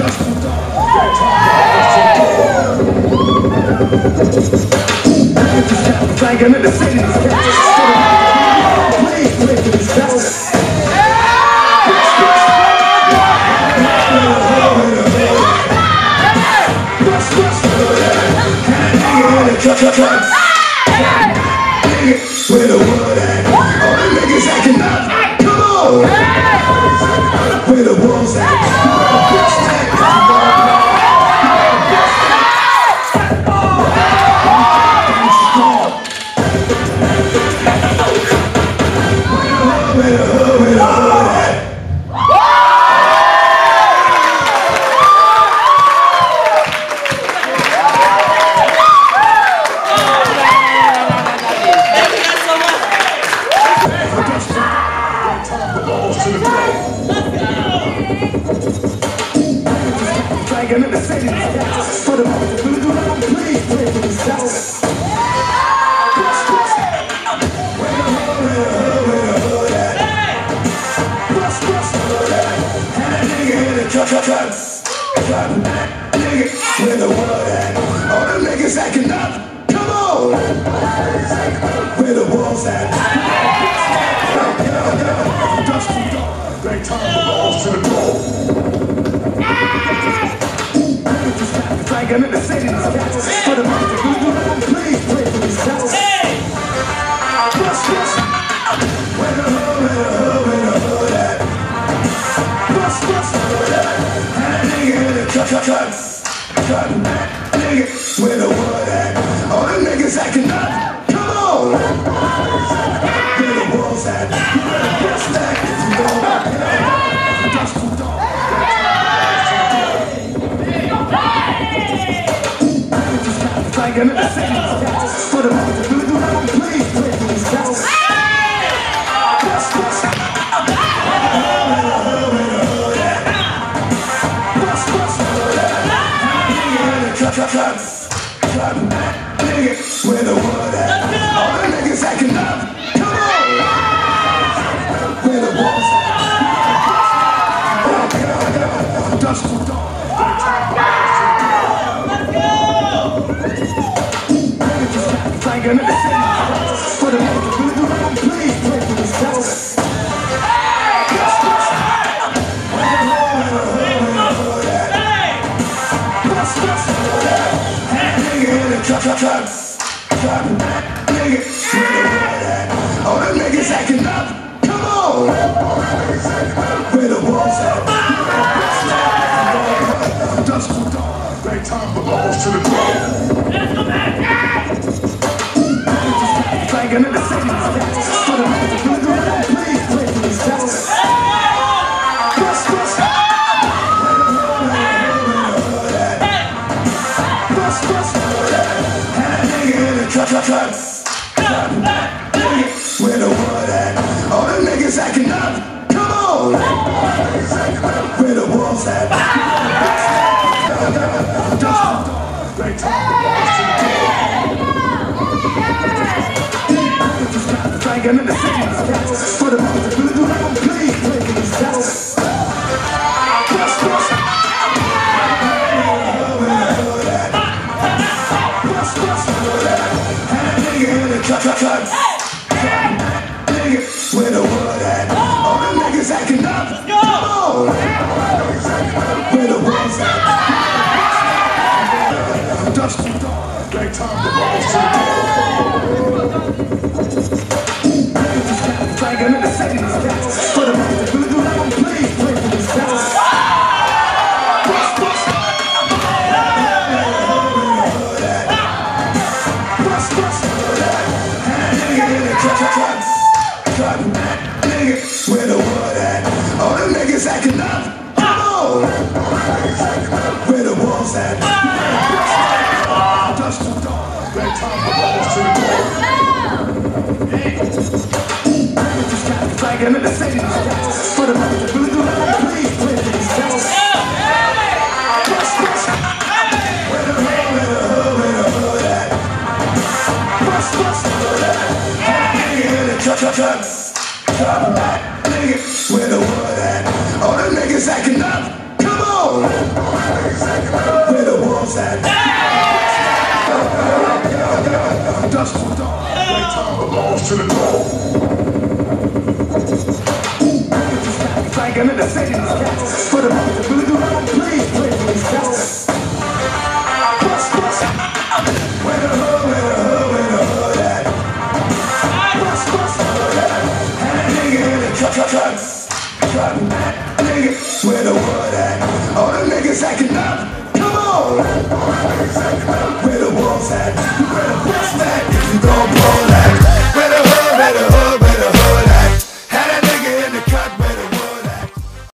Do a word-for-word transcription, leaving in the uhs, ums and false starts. Where the world at? All them niggas acting up. Come on! second in the second is catch. For the possibility, please play for these cats. Push, push, where the hood, where the hood, where the hood at? Push, push, and a nigga in the truck, truck, truck. Truck, nigga, where the wood at? All the niggas acting up, come on! All the niggas acting up.